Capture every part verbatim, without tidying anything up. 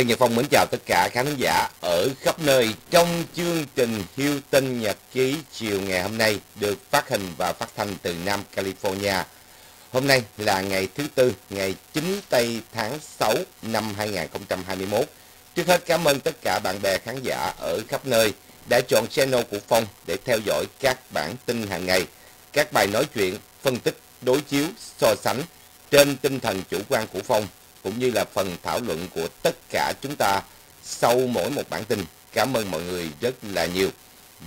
Trần Nhật Phong mến chào tất cả khán giả ở khắp nơi trong chương trình Houston Nhật Ký chiều ngày hôm nay được phát hình và phát thanh từ Nam California. Hôm nay là ngày thứ Tư, ngày chín tây tháng sáu năm hai nghìn không trăm hai mươi mốt. Trước hết cảm ơn tất cả bạn bè khán giả ở khắp nơi đã chọn channel của Phong để theo dõi các bản tin hàng ngày, các bài nói chuyện, phân tích, đối chiếu, so sánh trên tinh thần chủ quan của Phong, cũng như là phần thảo luận của tất cả chúng ta sau mỗi một bản tin. Cảm ơn mọi người rất là nhiều.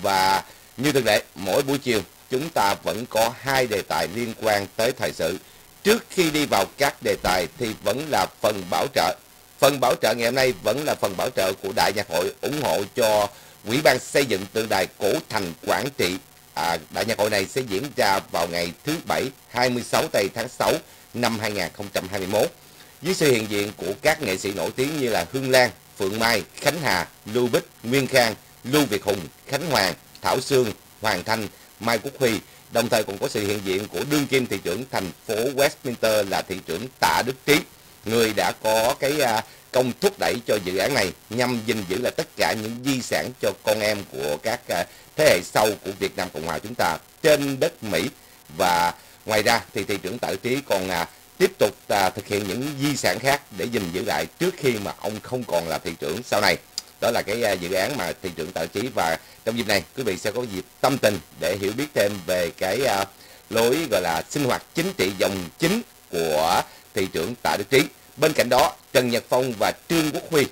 Và như thường lệ, mỗi buổi chiều chúng ta vẫn có hai đề tài liên quan tới thời sự. Trước khi đi vào các đề tài thì vẫn là phần bảo trợ. Phần bảo trợ ngày hôm nay vẫn là phần bảo trợ của Đại Nhạc Hội ủng hộ cho Ủy ban xây dựng tượng đài cổ thành Quảng Trị. À, Đại Nhạc Hội này sẽ diễn ra vào ngày thứ Bảy hai mươi sáu tây tháng sáu năm hai nghìn không trăm hai mươi mốt. Dưới sự hiện diện của các nghệ sĩ nổi tiếng như là Hương Lan, Phượng Mai, Khánh Hà, Lưu Bích, Nguyên Khang, Lưu Việt Hùng, Khánh Hoàng, Thảo Sương, Hoàng Thanh, Mai Quốc Huy. Đồng thời còn có sự hiện diện của đương kim thị trưởng thành phố Westminster là thị trưởng Tạ Đức Trí, người đã có cái công thúc đẩy cho dự án này nhằm gìn giữ là tất cả những di sản cho con em của các thế hệ sau của Việt Nam Cộng hòa chúng ta trên đất Mỹ. Và ngoài ra thì thị trưởng Tạ Đức Trí còn tiếp tục à, thực hiện những di sản khác để gìn giữ lại trước khi mà ông không còn là thị trưởng sau này. Đó là cái à, dự án mà thị trưởng Tạ Trí, và trong dịp này quý vị sẽ có dịp tâm tình để hiểu biết thêm về cái à, lối gọi là sinh hoạt chính trị dòng chính của thị trưởng Tạ Đức Trí. Bên cạnh đó, Trần Nhật Phong và Trương Quốc Huy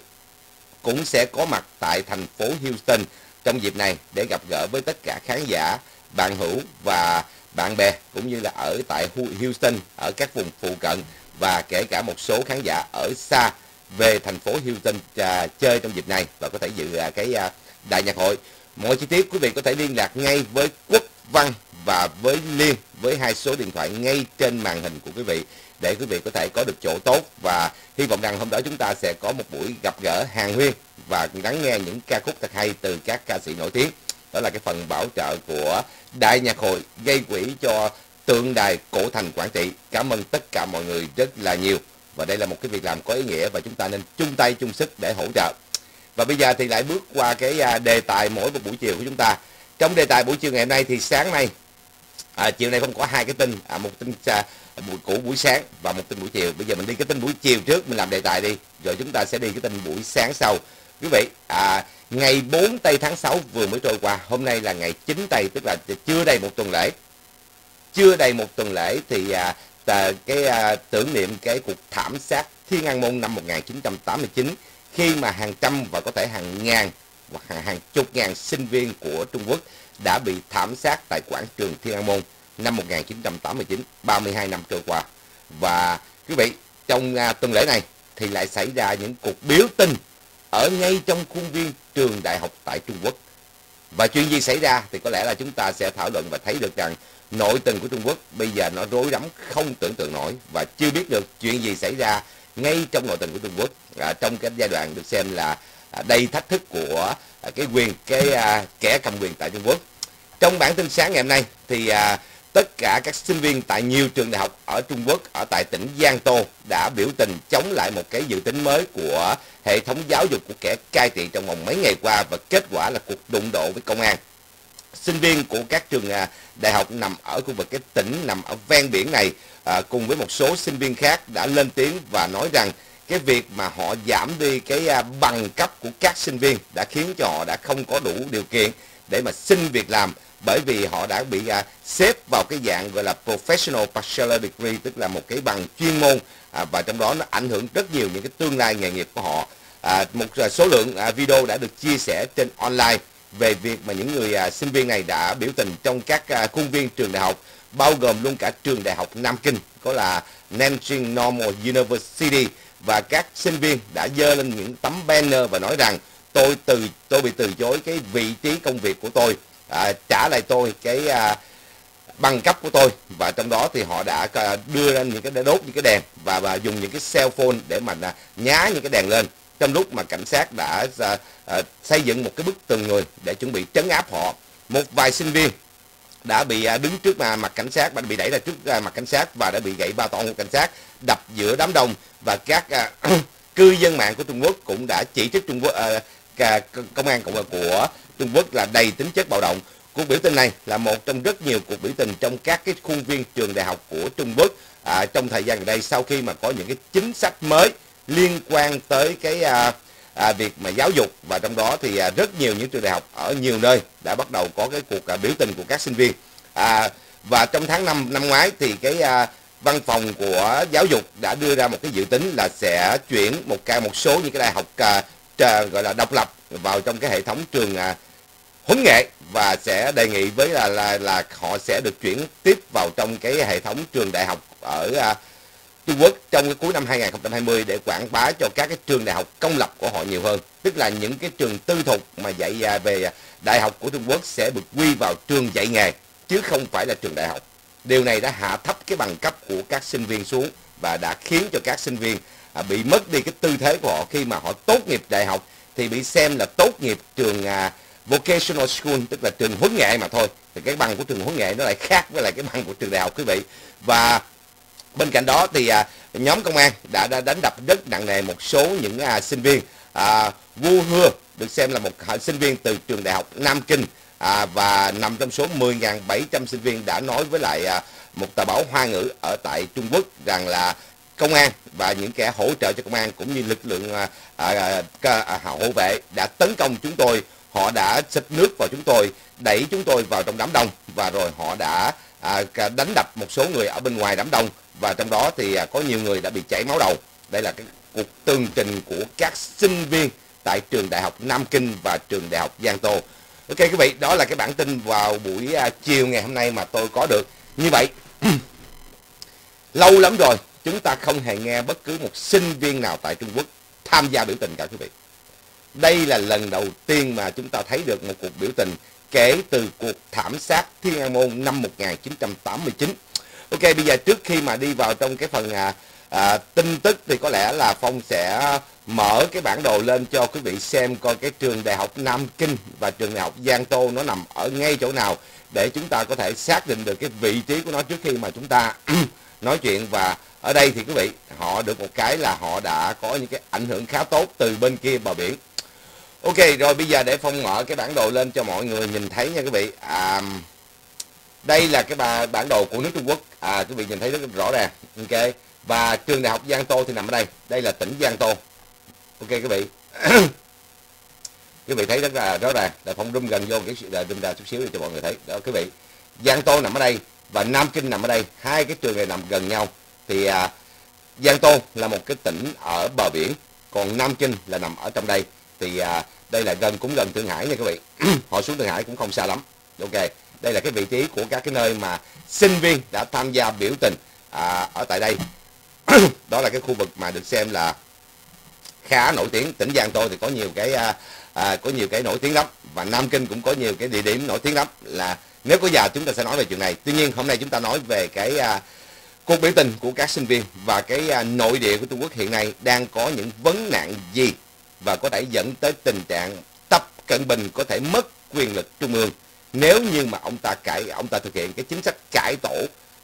cũng sẽ có mặt tại thành phố Houston trong dịp này để gặp gỡ với tất cả khán giả, bạn hữu và bạn bè, cũng như là ở tại Houston, ở các vùng phụ cận, và kể cả một số khán giả ở xa về thành phố Houston à, chơi trong dịp này và có thể dự à, cái à, đại nhạc hội. Mọi chi tiết quý vị có thể liên lạc ngay với Quốc Văn và với Liên, với hai số điện thoại ngay trên màn hình của quý vị, để quý vị có thể có được chỗ tốt. Và hy vọng rằng hôm đó chúng ta sẽ có một buổi gặp gỡ hàng huyên và lắng nghe những ca khúc thật hay từ các ca sĩ nổi tiếng. Đó là cái phần bảo trợ của Đại Nhạc Hội gây quỹ cho tượng đài cổ thành Quảng Trị. Cảm ơn tất cả mọi người rất là nhiều. Và đây là một cái việc làm có ý nghĩa và chúng ta nên chung tay chung sức để hỗ trợ. Và bây giờ thì lại bước qua cái đề tài mỗi một buổi chiều của chúng ta. Trong đề tài buổi chiều ngày hôm nay thì sáng nay, à, chiều nay không có hai cái tin, à, một tin à, của buổi sáng và một tin buổi chiều. Bây giờ mình đi cái tin buổi chiều trước, mình làm đề tài đi, rồi chúng ta sẽ đi cái tin buổi sáng sau. Quý vị, à, ngày bốn tây tháng sáu vừa mới trôi qua, hôm nay là ngày chín tây, tức là chưa đầy một tuần lễ. Chưa đầy một tuần lễ thì à, tờ, cái à, tưởng niệm cái cuộc thảm sát Thiên An Môn năm một nghìn chín trăm tám mươi chín, khi mà hàng trăm và có thể hàng ngàn hoặc hàng, hàng chục ngàn sinh viên của Trung Quốc đã bị thảm sát tại quảng trường Thiên An Môn năm một nghìn chín trăm tám mươi chín, ba mươi hai năm trôi qua. Và quý vị, trong à, tuần lễ này thì lại xảy ra những cuộc biểu tình ở ngay trong khuôn viên trường đại học tại Trung Quốc. Và chuyện gì xảy ra thì có lẽ là chúng ta sẽ thảo luận và thấy được rằng nội tình của Trung Quốc bây giờ nó rối rắm không tưởng tượng nổi, và chưa biết được chuyện gì xảy ra ngay trong nội tình của Trung Quốc à, trong cái giai đoạn được xem là à, đầy thách thức của à, cái quyền cái à, kẻ cầm quyền tại Trung Quốc. Trong bản tin sáng ngày hôm nay thì à, tất cả các sinh viên tại nhiều trường đại học ở Trung Quốc, ở tại tỉnh Giang Tô đã biểu tình chống lại một cái dự tính mới của hệ thống giáo dục của kẻ cai trị trong vòng mấy ngày qua, và kết quả là cuộc đụng độ với công an. Sinh viên của các trường đại học nằm ở khu vực cái tỉnh nằm ở ven biển này à, cùng với một số sinh viên khác đã lên tiếng và nói rằng cái việc mà họ giảm đi cái bằng cấp của các sinh viên đã khiến cho họ đã không có đủ điều kiện để mà xin việc làm, bởi vì họ đã bị à, xếp vào cái dạng gọi là professional bachelor degree, tức là một cái bằng chuyên môn, à, và trong đó nó ảnh hưởng rất nhiều những cái tương lai nghề nghiệp của họ. À, một số lượng à, video đã được chia sẻ trên online về việc mà những người à, sinh viên này đã biểu tình trong các à, khuôn viên trường đại học, bao gồm luôn cả trường đại học Nam Kinh, có là Nanjing Normal University, và các sinh viên đã dơ lên những tấm banner và nói rằng tôi từ tôi bị từ chối cái vị trí công việc của tôi. À, trả lại tôi cái à, bằng cấp của tôi. Và trong đó thì họ đã à, đưa ra những cái để đốt những cái đèn và, và dùng những cái cell phone để mà à, nhá những cái đèn lên, trong lúc mà cảnh sát đã à, à, xây dựng một cái bức tường người để chuẩn bị trấn áp họ. Một vài sinh viên đã bị à, đứng trước mà mặt cảnh sát, bị đẩy ra trước à, mặt cảnh sát và đã bị gậy ba tong của cảnh sát đập giữa đám đông, và các à, cư dân mạng của Trung Quốc cũng đã chỉ trích Trung Quốc à, công an Cộng hòa của Trung Quốc là đầy tính chất bạo động. Cuộc biểu tình này là một trong rất nhiều cuộc biểu tình trong các cái khuôn viên trường đại học của Trung Quốc à, trong thời gian gần đây, sau khi mà có những cái chính sách mới liên quan tới cái à, à, việc mà giáo dục, và trong đó thì à, rất nhiều những trường đại học ở nhiều nơi đã bắt đầu có cái cuộc à, biểu tình của các sinh viên. À, và trong tháng năm năm ngoái thì cái à, văn phòng của giáo dục đã đưa ra một cái dự tính là sẽ chuyển một cái một số những cái đại học à, trà, gọi là độc lập vào trong cái hệ thống trường à, huấn nghệ, và sẽ đề nghị với là, là là họ sẽ được chuyển tiếp vào trong cái hệ thống trường đại học ở à, Trung Quốc trong cái cuối năm hai nghìn không trăm hai mươi để quảng bá cho các cái trường đại học công lập của họ nhiều hơn. Tức là những cái trường tư thục mà dạy à, về đại học của Trung Quốc sẽ được quy vào trường dạy nghề chứ không phải là trường đại học. Điều này đã hạ thấp cái bằng cấp của các sinh viên xuống và đã khiến cho các sinh viên à, bị mất đi cái tư thế của họ. Khi mà họ tốt nghiệp đại học thì bị xem là tốt nghiệp trường à, vocational school, tức là trường huấn nghệ mà thôi. Thì cái bằng của trường huấn nghệ nó lại khác với lại cái bằng của trường đại học, quý vị. Và bên cạnh đó thì à, nhóm công an đã, đã đánh đập rất nặng nề một số những à, sinh viên. à, Vu Hưa được xem là một sinh viên từ trường đại học Nam Kinh à, và nằm trong số mười nghìn bảy trăm sinh viên đã nói với lại à, một tờ báo Hoa ngữ ở tại Trung Quốc rằng là công an và những kẻ hỗ trợ cho công an cũng như lực lượng à, à, à, hộ vệ đã tấn công chúng tôi. Họ đã xịt nước vào chúng tôi, đẩy chúng tôi vào trong đám đông, và rồi họ đã à, đánh đập một số người ở bên ngoài đám đông, và trong đó thì à, có nhiều người đã bị chảy máu đầu. Đây là cái cuộc tường trình của các sinh viên tại trường đại học Nam Kinh và trường đại học Giang Tô. Ok quý vị, đó là cái bản tin vào buổi à, chiều ngày hôm nay mà tôi có được. Như vậy, lâu lắm rồi chúng ta không hề nghe bất cứ một sinh viên nào tại Trung Quốc tham gia biểu tình cả, quý vị. Đây là lần đầu tiên mà chúng ta thấy được một cuộc biểu tình kể từ cuộc thảm sát Thiên An Môn năm một nghìn chín trăm tám mươi chín. Ok, bây giờ trước khi mà đi vào trong cái phần à, à, tin tức thì có lẽ là Phong sẽ mở cái bản đồ lên cho quý vị xem coi cái trường đại học Nam Kinh và trường đại học Giang Tô nó nằm ở ngay chỗ nào, để chúng ta có thể xác định được cái vị trí của nó trước khi mà chúng ta nói chuyện. Và ở đây thì quý vị, họ được một cái là họ đã có những cái ảnh hưởng khá tốt từ bên kia bờ biển. Ok, rồi bây giờ để Phong mở cái bản đồ lên cho mọi người nhìn thấy nha quý vị. À, đây là cái bản đồ của nước Trung Quốc, à, quý vị nhìn thấy rất rõ ràng. Ok, và trường đại học Giang Tô thì nằm ở đây, đây là tỉnh Giang Tô. Ok quý vị, quý vị thấy rất là rõ ràng, là Phong rung gần vô, rung ra chút xíu để cho mọi người thấy. Đó quý vị, Giang Tô nằm ở đây và Nam Kinh nằm ở đây, hai cái trường này nằm gần nhau. Thì à, Giang Tô là một cái tỉnh ở bờ biển, còn Nam Kinh là nằm ở trong đây. Thì à, đây là gần, cũng gần Thượng Hải nha các vị. Họ xuống Thượng Hải cũng không xa lắm. Ok, đây là cái vị trí của các cái nơi mà sinh viên đã tham gia biểu tình à, ở tại đây. Đó là cái khu vực mà được xem là khá nổi tiếng. Tỉnh Giang Tô thì có nhiều cái à, à, có nhiều cái nổi tiếng lắm, và Nam Kinh cũng có nhiều cái địa điểm nổi tiếng lắm. Là nếu có giờ chúng ta sẽ nói về chuyện này. Tuy nhiên hôm nay chúng ta nói về cái à, cuộc biểu tình của các sinh viên và cái à, nội địa của Trung Quốc hiện nay đang có những vấn nạn gì, và có thể dẫn tới tình trạng Tập Cận Bình có thể mất quyền lực trung ương nếu như mà ông ta cải ông ta thực hiện cái chính sách cải tổ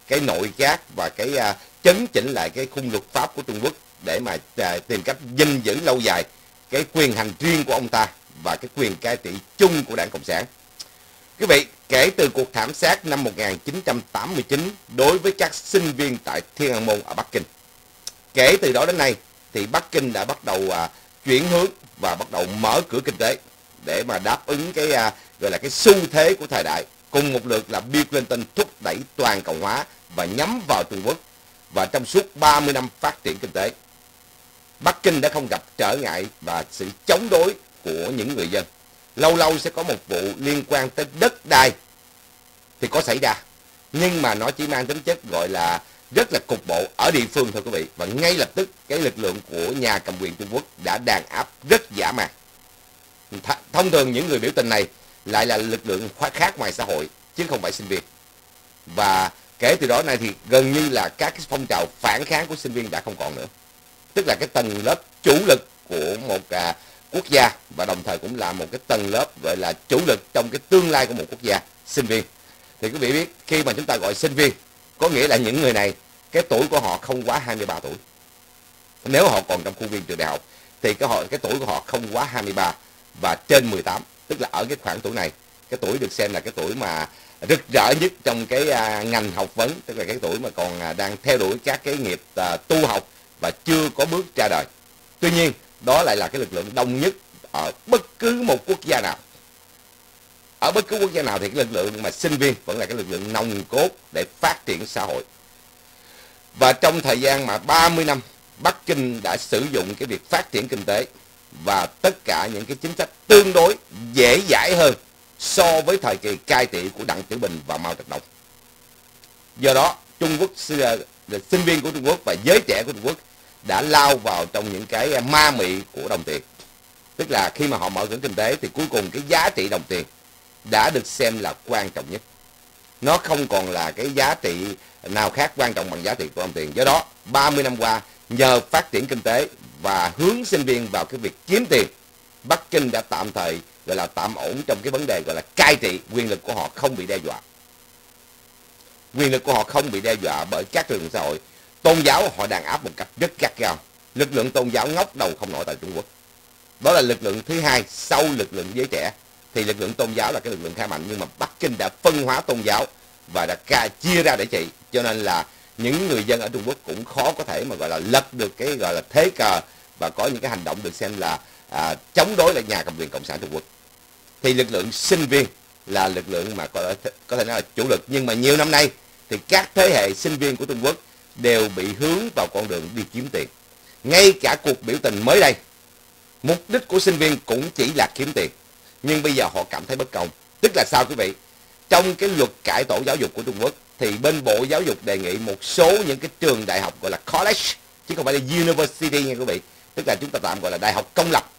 cái nội các và cái uh, chấn chỉnh lại cái khung luật pháp của Trung Quốc để mà uh, tìm cách gìn giữ lâu dài cái quyền hành riêng của ông ta và cái quyền cai trị chung của Đảng Cộng sản. Quý vị, kể từ cuộc thảm sát năm một nghìn chín trăm tám mươi chín đối với các sinh viên tại Thiên An Môn ở Bắc Kinh, kể từ đó đến nay thì Bắc Kinh đã bắt đầu uh, chuyển hướng và bắt đầu mở cửa kinh tế để mà đáp ứng cái à, gọi là cái xu thế của thời đại. Cùng một lượt là Bill Clinton thúc đẩy toàn cầu hóa và nhắm vào Trung Quốc, và trong suốt ba mươi năm phát triển kinh tế, Bắc Kinh đã không gặp trở ngại và sự chống đối của những người dân. Lâu lâu sẽ có một vụ liên quan tới đất đai thì có xảy ra, nhưng mà nó chỉ mang tính chất gọi là rất là cục bộ ở địa phương thôi quý vị. Và ngay lập tức cái lực lượng của nhà cầm quyền Trung Quốc đã đàn áp rất dã man. Th thông thường những người biểu tình này lại là lực lượng khác ngoài xã hội chứ không phải sinh viên. Và kể từ đó này thì gần như là các cái phong trào phản kháng của sinh viên đã không còn nữa. Tức là cái tầng lớp chủ lực của một à, quốc gia, và đồng thời cũng là một cái tầng lớp gọi là chủ lực trong cái tương lai của một quốc gia, sinh viên. Thì quý vị biết, khi mà chúng ta gọi sinh viên có nghĩa là những người này, cái tuổi của họ không quá hai mươi ba tuổi. nếu họ còn trong khuôn viên trường đại học, thì cái họ cái tuổi của họ không quá hai mươi ba và trên mười tám, tức là ở cái khoảng tuổi này, cái tuổi được xem là cái tuổi mà rực rỡ nhất trong cái ngành học vấn, tức là cái tuổi mà còn đang theo đuổi các cái nghiệp tu học và chưa có bước ra đời. Tuy nhiên, đó lại là cái lực lượng đông nhất ở bất cứ một quốc gia nào. Ở bất cứ quốc gia nào thì cái lực lượng mà sinh viên vẫn là cái lực lượng nòng cốt để phát triển xã hội. Và trong thời gian mà ba mươi năm, Bắc Kinh đã sử dụng cái việc phát triển kinh tế và tất cả những cái chính sách tương đối dễ dãi hơn so với thời kỳ cai trị của Đặng Tiểu Bình và Mao Trạch Đông. Do đó, Trung Quốc, sinh viên của Trung Quốc và giới trẻ của Trung Quốc đã lao vào trong những cái ma mị của đồng tiền. Tức là khi mà họ mở cửa kinh tế thì cuối cùng cái giá trị đồng tiền đã được xem là quan trọng nhất. Nó không còn là cái giá trị nào khác quan trọng bằng giá trị của đồng tiền. Do đó, ba mươi năm qua, nhờ phát triển kinh tế và hướng sinh viên vào cái việc kiếm tiền, Bắc Kinh đã tạm thời gọi là tạm ổn trong cái vấn đề gọi là cai trị. Quyền lực của họ không bị đe dọa. Quyền lực của họ không bị đe dọa bởi các trường xã hội. Tôn giáo họ đàn áp một cách rất gắt gao. Lực lượng tôn giáo ngóc đầu không nổi tại Trung Quốc. Đó là lực lượng thứ hai sau lực lượng giới trẻ. Thì lực lượng tôn giáo là cái lực lượng khá mạnh, nhưng mà Bắc Kinh đã phân hóa tôn giáo và đã ca chia ra để trị, cho nên là những người dân ở Trung Quốc cũng khó có thể mà gọi là lật được cái gọi là thế cờ và có những cái hành động được xem là à, chống đối lại nhà cầm quyền Cộng sản Trung Quốc. Thì lực lượng sinh viên là lực lượng mà có, có thể nói là chủ lực, nhưng mà nhiều năm nay thì các thế hệ sinh viên của Trung Quốc đều bị hướng vào con đường đi kiếm tiền. Ngay cả cuộc biểu tình mới đây, mục đích của sinh viên cũng chỉ là kiếm tiền. Nhưng bây giờ họ cảm thấy bất công. Tức là sao quý vị? Trong cái luật cải tổ giáo dục của Trung Quốc thì bên Bộ Giáo dục đề nghị một số những cái trường đại học gọi là college, chứ không phải là university nha quý vị. Tức là chúng ta tạm gọi là đại học công lập.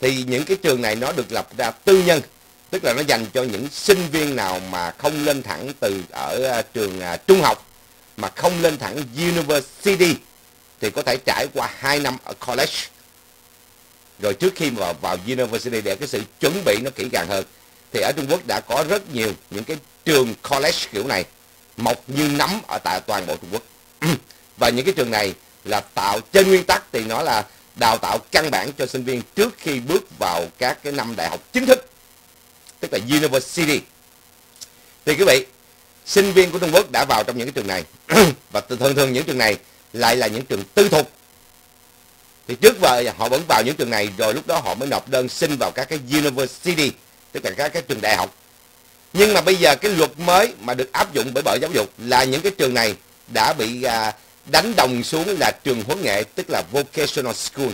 Thì những cái trường này nó được lập ra tư nhân, tức là nó dành cho những sinh viên nào mà không lên thẳng từ ở trường trung học, mà không lên thẳng university, thì có thể trải qua hai năm ở college, rồi trước khi mà vào university để cái sự chuẩn bị nó kỹ càng hơn. Thì ở Trung Quốc đã có rất nhiều những cái trường college kiểu này mọc như nấm ở tại toàn bộ Trung Quốc. Và những cái trường này là tạo trên nguyên tắc thì nó là đào tạo căn bản cho sinh viên trước khi bước vào các cái năm đại học chính thức, tức là university. Thì quý vị, sinh viên của Trung Quốc đã vào trong những cái trường này và thường thường những trường này lại là những trường tư thục. Thì trước giờ họ vẫn vào những trường này, rồi lúc đó họ mới nộp đơn xin vào các cái university, tức là các cái trường đại học. Nhưng mà bây giờ cái luật mới mà được áp dụng bởi Bộ Giáo dục là những cái trường này đã bị à, đánh đồng xuống là trường huấn nghệ, tức là vocational school.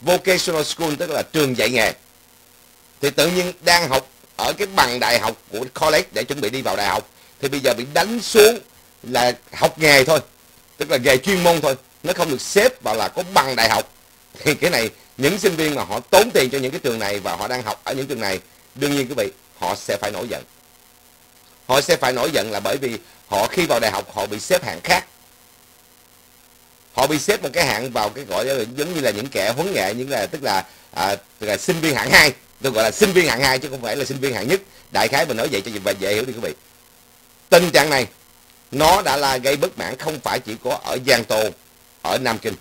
Vocational school tức là trường dạy nghề. Thì tự nhiên đang học ở cái bằng đại học của college để chuẩn bị đi vào đại học, thì bây giờ bị đánh xuống là học nghề thôi, tức là nghề chuyên môn thôi. Nó không được xếp vào là có bằng đại học. Thì cái này, những sinh viên mà họ tốn tiền cho những cái trường này và họ đang học ở những trường này, đương nhiên quý vị, họ sẽ phải nổi giận. Họ sẽ phải nổi giận là bởi vì họ khi vào đại học họ bị xếp hạng khác. Họ bị xếp một cái hạng vào cái gọi giống như là những kẻ huấn nghệ, những là tức là, à, tức là sinh viên hạng hai. Tôi gọi là sinh viên hạng hai chứ không phải là sinh viên hạng nhất. Đại khái mình nói vậy cho và dễ hiểu đi quý vị. Tình trạng này nó đã là gây bất mãn không phải chỉ có ở Giang Tô, ở Nam Kinh,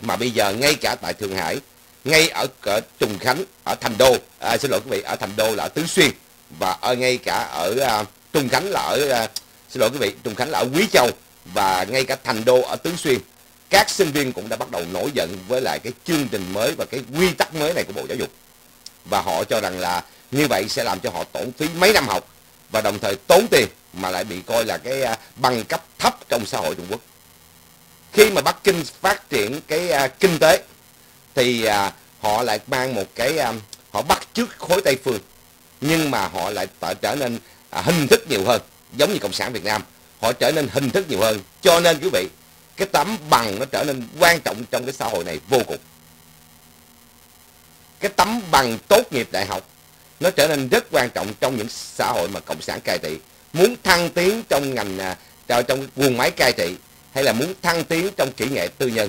mà bây giờ ngay cả tại Thượng Hải, ngay ở, ở Trùng Khánh, ở Thành Đô, à, xin lỗi quý vị, ở Thành Đô là ở Tứ Xuyên, và ở ngay cả ở à, Trùng Khánh là ở à, xin lỗi quý vị, Trùng Khánh là ở Quý Châu, và ngay cả Thành Đô ở Tứ Xuyên, các sinh viên cũng đã bắt đầu nổi giận với lại cái chương trình mới và cái quy tắc mới này của Bộ Giáo dục, và họ cho rằng là như vậy sẽ làm cho họ tổn phí mấy năm học và đồng thời tốn tiền mà lại bị coi là cái à, bằng cấp thấp trong xã hội Trung Quốc. Khi mà Bắc Kinh phát triển cái à, kinh tế thì à, họ lại mang một cái à, họ bắt chước khối Tây phương, nhưng mà họ lại trở nên à, hình thức nhiều hơn, giống như Cộng sản Việt Nam, họ trở nên hình thức nhiều hơn. Cho nên quý vị, cái tấm bằng nó trở nên quan trọng trong cái xã hội này vô cùng. Cái tấm bằng tốt nghiệp đại học nó trở nên rất quan trọng trong những xã hội mà Cộng sản cai trị. Muốn thăng tiến trong ngành à, trong guồng máy cai trị, hay là muốn thăng tiến trong kỹ nghệ tư nhân,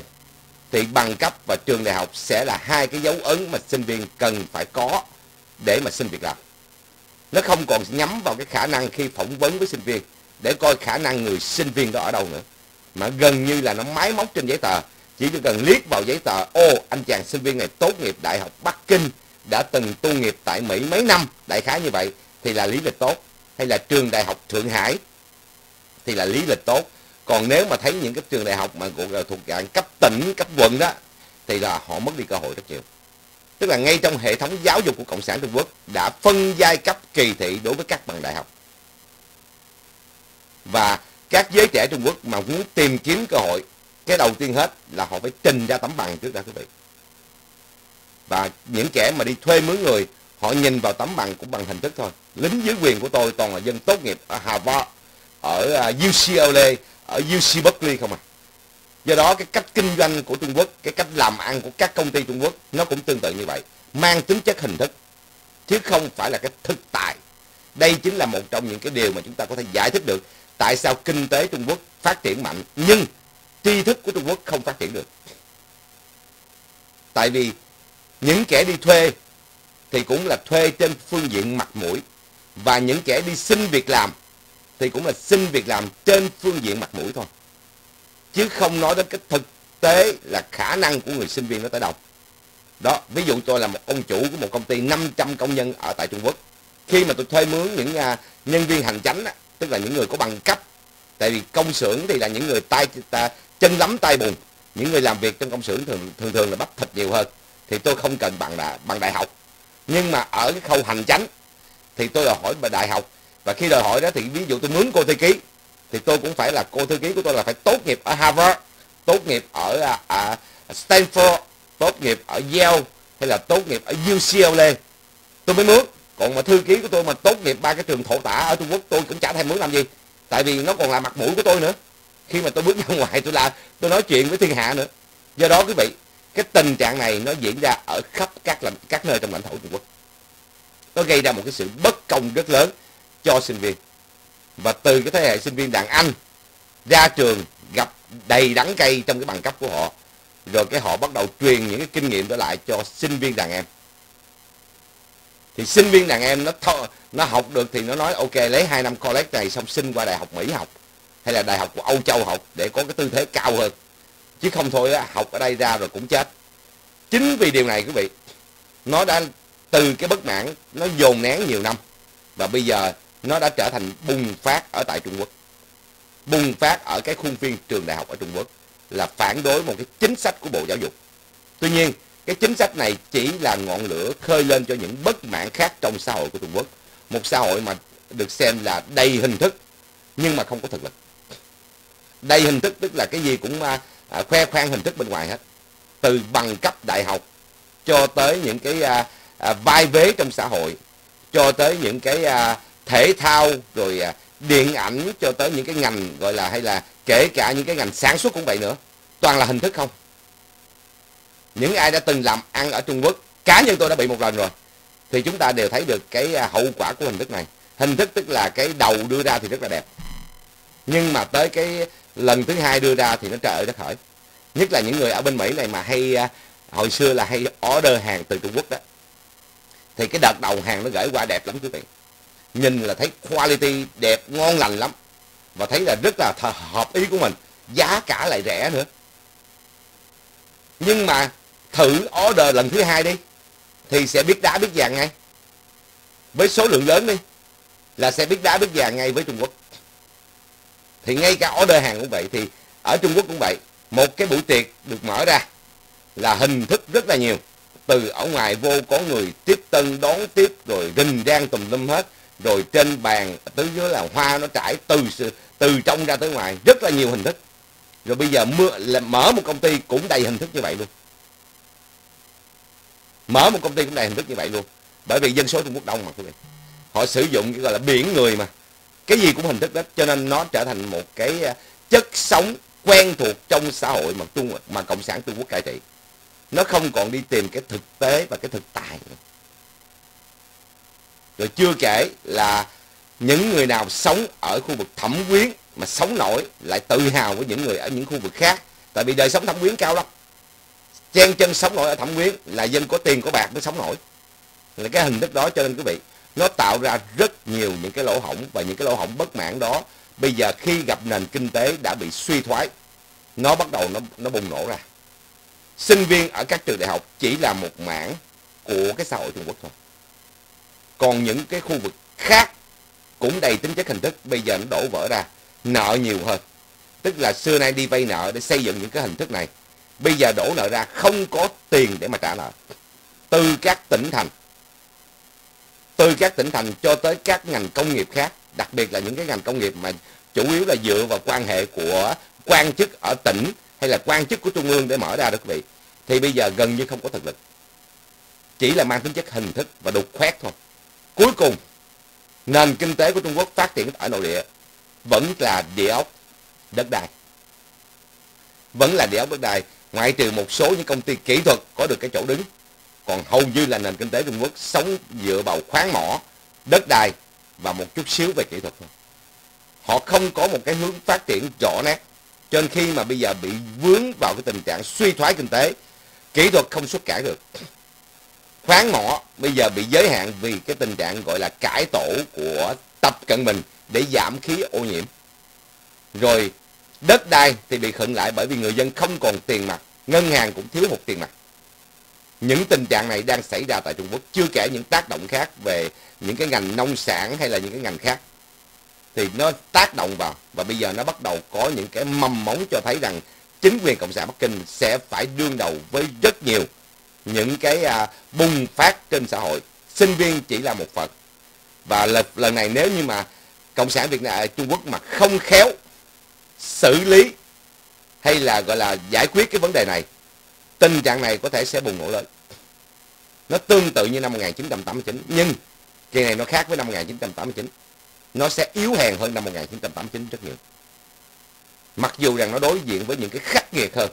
thì bằng cấp và trường đại học sẽ là hai cái dấu ấn mà sinh viên cần phải có để mà xin việc làm. Nó không còn nhắm vào cái khả năng khi phỏng vấn với sinh viên để coi khả năng người sinh viên đó ở đâu nữa, mà gần như là nó máy móc trên giấy tờ. Chỉ cần liếc vào giấy tờ, ô, anh chàng sinh viên này tốt nghiệp Đại học Bắc Kinh, đã từng tu nghiệp tại Mỹ mấy năm, đại khái như vậy, thì là lý lịch tốt. Hay là trường Đại học Thượng Hải, thì là lý lịch tốt. Còn nếu mà thấy những cái trường đại học mà thuộc dạng cấp tỉnh, cấp quận đó, thì là họ mất đi cơ hội rất nhiều. Tức là ngay trong hệ thống giáo dục của Cộng sản Trung Quốc đã phân giai cấp kỳ thị đối với các bằng đại học. Và các giới trẻ Trung Quốc mà muốn tìm kiếm cơ hội, cái đầu tiên hết là họ phải trình ra tấm bằng trước đã, quý vị. Và những trẻ mà đi thuê mướn người, họ nhìn vào tấm bằng cũng bằng hình thức thôi. Lính dưới quyền của tôi toàn là dân tốt nghiệp ở Harvard, ở U C L A, ở U C Berkeley không à. Do đó cái cách kinh doanh của Trung Quốc, cái cách làm ăn của các công ty Trung Quốc nó cũng tương tự như vậy, mang tính chất hình thức chứ không phải là cái thực tại. Đây chính là một trong những cái điều mà chúng ta có thể giải thích được tại sao kinh tế Trung Quốc phát triển mạnh nhưng tri thức của Trung Quốc không phát triển được. Tại vì những kẻ đi thuê thì cũng là thuê trên phương diện mặt mũi, và những kẻ đi xin việc làm thì cũng là xin việc làm trên phương diện mặt mũi thôi, chứ không nói đến cái thực tế là khả năng của người sinh viên nó tới đâu. Đó, ví dụ tôi là một ông chủ của một công ty năm trăm công nhân ở tại Trung Quốc. Khi mà tôi thuê mướn những uh, nhân viên hành chánh, tức là những người có bằng cấp, tại vì công xưởng thì là những người tay ta, chân lắm tay bùn, những người làm việc trong công xưởng thường thường thường là bắp thịt nhiều hơn, thì tôi không cần bằng là bằng đại học. Nhưng mà ở cái khâu hành chánh thì tôi đòi hỏi bằng đại học, và khi đòi hỏi đó thì ví dụ tôi mướn cô thư ký thì tôi cũng phải là cô thư ký của tôi là phải tốt nghiệp ở Harvard, tốt nghiệp ở à, Stanford, tốt nghiệp ở Yale hay là tốt nghiệp ở U C L A tôi mới mướn. Còn mà thư ký của tôi mà tốt nghiệp ba cái trường thổ tả ở Trung Quốc tôi cũng chả thèm mướn làm gì, tại vì nó còn là mặt mũi của tôi nữa. Khi mà tôi bước ra ngoài tôi là tôi nói chuyện với thiên hạ nữa. Do đó quý vị, cái tình trạng này nó diễn ra ở khắp các lãnh các nơi trong lãnh thổ Trung Quốc. Nó gây ra một cái sự bất công rất lớn cho sinh viên. Và từ cái thế hệ sinh viên đàn anh ra trường gặp đầy đắng cay trong cái bằng cấp của họ, rồi cái họ bắt đầu truyền những cái kinh nghiệm đó lại cho sinh viên đàn em. Thì sinh viên đàn em nó th nó học được thì nó nói ok, lấy hai năm college này xong xin qua đại học Mỹ học hay là đại học của Âu Châu học để có cái tư thế cao hơn, chứ không thôi học ở đây ra rồi cũng chết. Chính vì điều này quý vị, nó đã từ cái bất mãn nó dồn nén nhiều năm và bây giờ nó đã trở thành bùng phát ở tại Trung Quốc, bùng phát ở cái khuôn viên trường đại học ở Trung Quốc, là phản đối một cái chính sách của Bộ Giáo dục. Tuy nhiên cái chính sách này chỉ là ngọn lửa khơi lên cho những bất mãn khác trong xã hội của Trung Quốc, một xã hội mà được xem là đầy hình thức nhưng mà không có thực lực. Đầy hình thức tức là cái gì cũng à, khoe khoang hình thức bên ngoài hết, từ bằng cấp đại học cho tới những cái à, à, vai vế trong xã hội, cho tới những cái à, thể thao, rồi à, điện ảnh, cho tới những cái ngành gọi là hay là kể cả những cái ngành sản xuất cũng vậy nữa, toàn là hình thức không. Những ai đã từng làm ăn ở Trung Quốc, cá nhân tôi đã bị một lần rồi, thì chúng ta đều thấy được cái hậu quả của hình thức này. Hình thức tức là cái đầu đưa ra thì rất là đẹp, nhưng mà tới cái lần thứ hai đưa ra thì nó trời ơi đất hỡi. Nhất là những người ở bên Mỹ này mà hay hồi xưa là hay order hàng từ Trung Quốc đó, thì cái đợt đầu hàng nó gửi qua đẹp lắm quý vị, nhìn là thấy quality đẹp ngon lành lắm, và thấy là rất là hợp ý của mình, giá cả lại rẻ nữa. Nhưng mà thử order lần thứ hai đi thì sẽ biết đá biết vàng ngay, với số lượng lớn đi là sẽ biết đá biết vàng ngay với Trung Quốc. Thì ngay cả order hàng cũng vậy, thì ở Trung Quốc cũng vậy. Một cái buổi tiệc được mở ra là hình thức rất là nhiều, từ ở ngoài vô có người tiếp tân đón tiếp, rồi rình rang tùm lum hết, rồi trên bàn tứ dưới là hoa nó trải từ từ trong ra tới ngoài, rất là nhiều hình thức. Rồi bây giờ mở một công ty cũng đầy hình thức như vậy luôn. Mở một công ty cũng đầy hình thức như vậy luôn. Bởi vì dân số Trung Quốc đông mà quý vị, họ sử dụng cái gọi là biển người mà, cái gì cũng hình thức đó, cho nên nó trở thành một cái chất sống quen thuộc trong xã hội mà Trung mà Cộng sản Trung Quốc cai trị. Nó không còn đi tìm cái thực tế và cái thực tại nữa. Rồi chưa kể là những người nào sống ở khu vực Thẩm Quyến mà sống nổi lại tự hào với những người ở những khu vực khác, tại vì đời sống Thẩm Quyến cao lắm. Chen chân sống nổi ở Thẩm Quyến là dân có tiền có bạc mới sống nổi, là cái hình thức đó. Cho nên quý vị, nó tạo ra rất nhiều những cái lỗ hổng, và những cái lỗ hổng bất mãn đó bây giờ khi gặp nền kinh tế đã bị suy thoái, nó bắt đầu nó, nó bùng nổ ra. sinh viên ở các trường đại học chỉ là một mảng của cái xã hội Trung Quốc thôi. Còn những cái khu vực khác cũng đầy tính chất hình thức, bây giờ nó đổ vỡ ra, nợ nhiều hơn. Tức là xưa nay đi vay nợ để xây dựng những cái hình thức này, bây giờ đổ nợ ra không có tiền để mà trả nợ. Từ các tỉnh thành, từ các tỉnh thành cho tới các ngành công nghiệp khác, đặc biệt là những cái ngành công nghiệp mà chủ yếu là dựa vào quan hệ của quan chức ở tỉnh hay là quan chức của trung ương để mở ra đó quý vị, thì bây giờ gần như không có thực lực, chỉ là mang tính chất hình thức và đục khoét thôi. Cuối cùng nền kinh tế của Trung Quốc phát triển ở nội địa vẫn là địa ốc đất đai, vẫn là địa ốc đất đai, ngoại trừ một số những công ty kỹ thuật có được cái chỗ đứng, còn hầu như là nền kinh tế Trung Quốc sống dựa vào khoáng mỏ, đất đai và một chút xíu về kỹ thuật thôi. Họ không có một cái hướng phát triển rõ nét, cho nên khi mà bây giờ bị vướng vào cái tình trạng suy thoái kinh tế, kỹ thuật không xuất cản được, khoáng mỏ bây giờ bị giới hạn vì cái tình trạng gọi là cải tổ của Tập Cận Bình để giảm khí ô nhiễm. Rồi đất đai thì bị khựng lại bởi vì người dân không còn tiền mặt, ngân hàng cũng thiếu hụt tiền mặt. Những tình trạng này đang xảy ra tại Trung Quốc, chưa kể những tác động khác về những cái ngành nông sản hay là những cái ngành khác. Thì nó tác động vào và bây giờ nó bắt đầu có những cái mầm móng cho thấy rằng chính quyền Cộng sản Bắc Kinh sẽ phải đương đầu với rất nhiều những cái à, bùng phát trên xã hội. Sinh viên chỉ là một phần. Và lần, lần này nếu như mà Cộng sản Việt Nam, Trung Quốc mà không khéo xử lý hay là gọi là giải quyết cái vấn đề này, tình trạng này có thể sẽ bùng nổ lên. Nó tương tự như năm một nghìn chín trăm tám mươi chín, nhưng kỳ này nó khác với năm một nghìn chín trăm tám mươi chín. Nó sẽ yếu hèn hơn năm một nghìn chín trăm tám mươi chín rất nhiều. Mặc dù rằng nó đối diện với những cái khắc nghiệt hơn.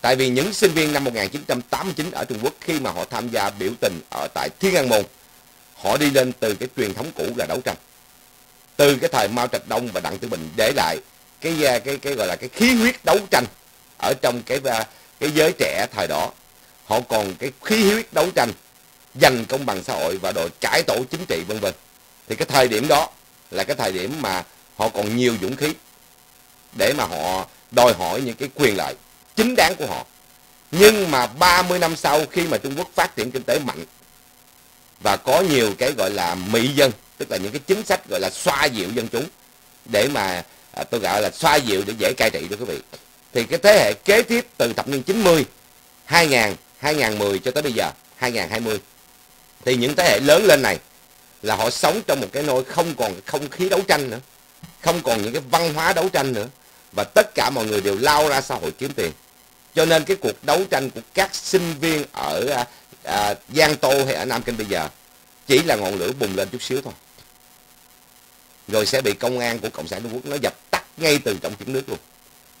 Tại vì những sinh viên năm một nghìn chín trăm tám mươi chín ở Trung Quốc khi mà họ tham gia biểu tình ở tại Thiên An Môn, họ đi lên từ cái truyền thống cũ là đấu tranh. Từ cái thời Mao Trạch Đông và Đặng Tiểu Bình để lại cái cái cái gọi là cái khí huyết đấu tranh ở trong cái cái giới trẻ thời đó. Họ còn cái khí huyết đấu tranh giành công bằng xã hội và đội cải tổ chính trị vân vân. Thì cái thời điểm đó là cái thời điểm mà họ còn nhiều dũng khí để mà họ đòi hỏi những cái quyền lợi chính đáng của họ. Nhưng mà ba mươi năm sau, khi mà Trung Quốc phát triển kinh tế mạnh và có nhiều cái gọi là mị dân, tức là những cái chính sách gọi là xoa dịu dân chúng, để mà à, tôi gọi là xoa dịu để dễ cai trị đó quý vị, thì cái thế hệ kế tiếp từ thập niên chín mươi, hai nghìn, hai nghìn mười cho tới bây giờ hai nghìn không trăm hai mươi, thì những thế hệ lớn lên này là họ sống trong một cái nôi không còn không khí đấu tranh nữa, không còn những cái văn hóa đấu tranh nữa, và tất cả mọi người đều lao ra xã hội kiếm tiền. Cho nên cái cuộc đấu tranh của các sinh viên ở à, à, Giang Tô hay ở Nam Kinh bây giờ chỉ là ngọn lửa bùng lên chút xíu thôi, rồi sẽ bị công an của Cộng sản Trung Quốc nó dập tắt ngay từ trong trứng nước luôn.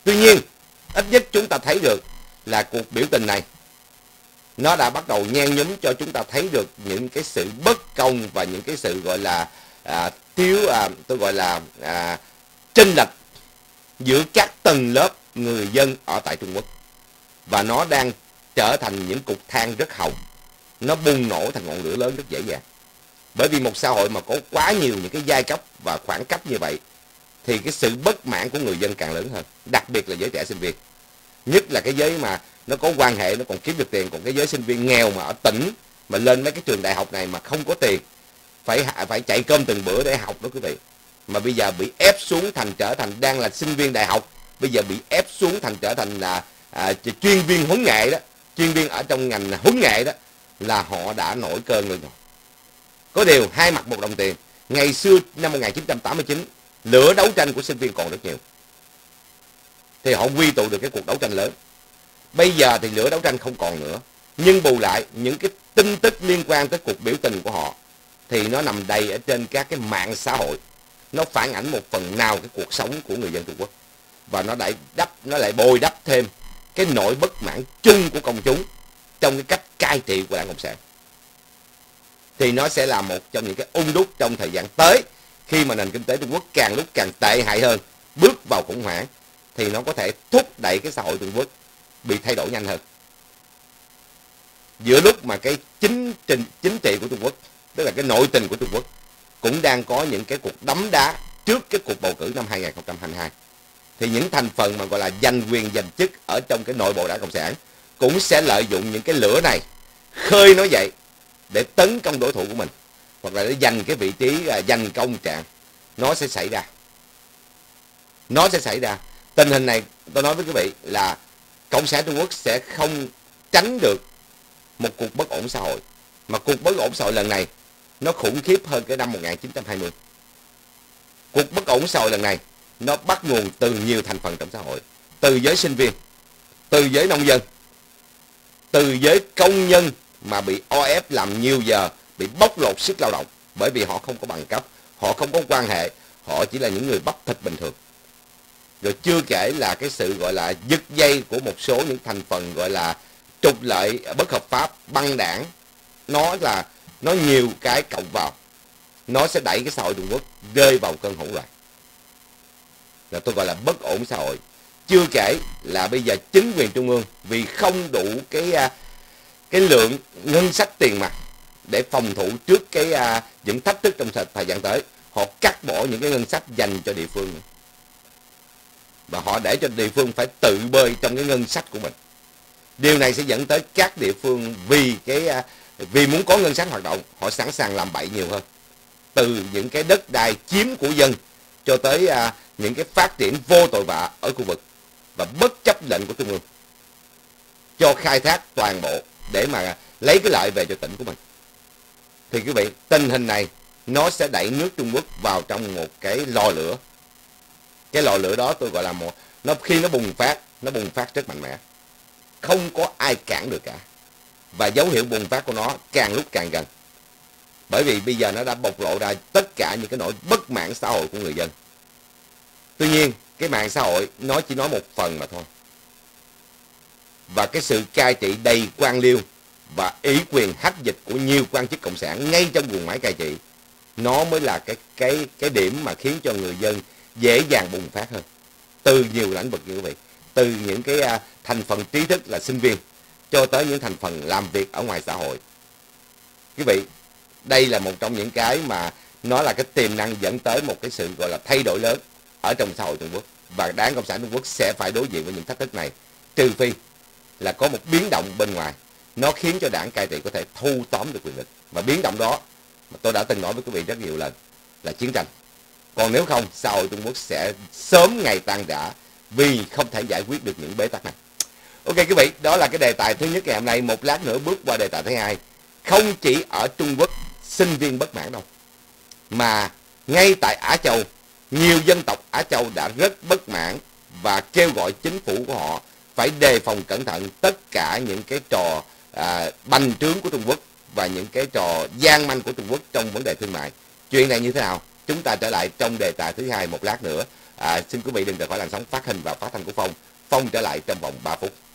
Tuy nhiên, ít nhất chúng ta thấy được là cuộc biểu tình này nó đã bắt đầu nhen nhúm cho chúng ta thấy được những cái sự bất công và những cái sự gọi là à, thiếu à, tôi gọi là à, chênh lệch giữa các tầng lớp người dân ở tại Trung Quốc, và nó đang trở thành những cục than rất hồng, nó bùng nổ thành ngọn lửa lớn rất dễ dàng. Bởi vì một xã hội mà có quá nhiều những cái giai cấp và khoảng cấp như vậy, thì cái sự bất mãn của người dân càng lớn hơn, đặc biệt là giới trẻ sinh viên, nhất là cái giới mà nó có quan hệ nó còn kiếm được tiền. Còn cái giới sinh viên nghèo mà ở tỉnh mà lên mấy cái trường đại học này mà không có tiền, phải phải chạy cơm từng bữa để học đó quý vị, mà bây giờ bị ép xuống thành trở thành đang là sinh viên đại học, bây giờ bị ép xuống thành trở thành là à, chuyên viên huấn nghệ đó, chuyên viên ở trong ngành huấn nghệ đó, là họ đã nổi cơn lên rồi. Có điều hai mặt một đồng tiền. Ngày xưa năm một nghìn chín trăm tám mươi chín, lửa đấu tranh của sinh viên còn rất nhiều, thì họ quy tụ được cái cuộc đấu tranh lớn. Bây giờ thì lửa đấu tranh không còn nữa, nhưng bù lại những cái tin tức liên quan tới cuộc biểu tình của họ thì nó nằm đầy ở trên các cái mạng xã hội. Nó phản ảnh một phần nào cái cuộc sống của người dân Trung Quốc, và nó lại đắp, nó lại bồi đắp thêm cái nỗi bất mãn chung của công chúng trong cái cách cai trị của Đảng Cộng sản. Thì nó sẽ là một trong những cái ung đúc trong thời gian tới, khi mà nền kinh tế Trung Quốc càng lúc càng tệ hại hơn, bước vào khủng hoảng, thì nó có thể thúc đẩy cái xã hội Trung Quốc bị thay đổi nhanh hơn. Giữa lúc mà cái chính trình chính trị của Trung Quốc, tức là cái nội tình của Trung Quốc, cũng đang có những cái cuộc đấm đá trước cái cuộc bầu cử năm hai nghìn không trăm hai mươi hai, thì những thành phần mà gọi là giành quyền giành chức ở trong cái nội bộ Đảng Cộng sản cũng sẽ lợi dụng những cái lửa này, khơi nó dậy để tấn công đối thủ của mình, hoặc là để giành cái vị trí, giành công trạng. Nó sẽ xảy ra, nó sẽ xảy ra. Tình hình này tôi nói với quý vị là Cộng sản Trung Quốc sẽ không tránh được một cuộc bất ổn xã hội. Mà cuộc bất ổn xã hội lần này nó khủng khiếp hơn cái năm một nghìn chín trăm hai mươi. Cuộc bất ổn xã hội lần này nó bắt nguồn từ nhiều thành phần trong xã hội, từ giới sinh viên, từ giới nông dân, từ giới công nhân mà bị o ép làm nhiều giờ, bị bóc lột sức lao động, bởi vì họ không có bằng cấp, họ không có quan hệ, họ chỉ là những người bắp thịt bình thường. Rồi chưa kể là cái sự gọi là giật dây của một số những thành phần gọi là trục lợi bất hợp pháp, băng đảng. Nó là nó nhiều cái cộng vào, nó sẽ đẩy cái xã hội Trung Quốc rơi vào cơn hỗn loạn, là tôi gọi là bất ổn xã hội. Chưa kể là bây giờ chính quyền trung ương vì không đủ cái cái lượng ngân sách tiền mặt để phòng thủ trước cái những thách thức trong thời gian tới, họ cắt bỏ những cái ngân sách dành cho địa phương, và họ để cho địa phương phải tự bơi trong cái ngân sách của mình. Điều này sẽ dẫn tới các địa phương vì cái vì muốn có ngân sách hoạt động, họ sẵn sàng làm bậy nhiều hơn, từ những cái đất đai chiếm của dân cho tới à, những cái phát triển vô tội vạ ở khu vực, và bất chấp lệnh của trung ương cho khai thác toàn bộ để mà lấy cái lợi về cho tỉnh của mình. Thì quý vị, tình hình này nó sẽ đẩy nước Trung Quốc vào trong một cái lò lửa. Cái lò lửa đó tôi gọi là một, nó khi nó bùng phát, nó bùng phát rất mạnh mẽ, không có ai cản được cả. Và dấu hiệu bùng phát của nó càng lúc càng gần, bởi vì bây giờ nó đã bộc lộ ra tất cả những cái nỗi bất mãn xã hội của người dân. Tuy nhiên, cái mạng xã hội nó chỉ nói một phần mà thôi. Và cái sự cai trị đầy quan liêu và ủy quyền hách dịch của nhiều quan chức cộng sản ngay trong guồng máy cai trị, nó mới là cái cái cái điểm mà khiến cho người dân dễ dàng bùng phát hơn, từ nhiều lĩnh vực như vậy, từ những cái thành phần trí thức là sinh viên cho tới những thành phần làm việc ở ngoài xã hội. Quý vị, đây là một trong những cái mà nó là cái tiềm năng dẫn tới một cái sự gọi là thay đổi lớn ở trong xã hội Trung Quốc, và Đảng Cộng sản Trung Quốc sẽ phải đối diện với những thách thức này, trừ phi là có một biến động bên ngoài nó khiến cho đảng cai trị có thể thu tóm được quyền lực. Và biến động đó mà tôi đã từng nói với quý vị rất nhiều lần là chiến tranh. Còn nếu không, xã hội Trung Quốc sẽ sớm ngày tan rã vì không thể giải quyết được những bế tắc này. Ok quý vị, đó là cái đề tài thứ nhất ngày hôm nay. Một lát nữa bước qua đề tài thứ hai. Không chỉ ở Trung Quốc sinh viên bất mãn đâu, mà ngay tại Á Châu, nhiều dân tộc Á Châu đã rất bất mãn và kêu gọi chính phủ của họ phải đề phòng cẩn thận tất cả những cái trò à, bành trướng của Trung Quốc và những cái trò gian manh của Trung Quốc trong vấn đề thương mại. Chuyện này như thế nào? Chúng ta trở lại trong đề tài thứ hai một lát nữa. À, xin quý vị đừng rời khỏi làn sóng phát hình và phát thanh của Phong. Phong trở lại trong vòng ba phút.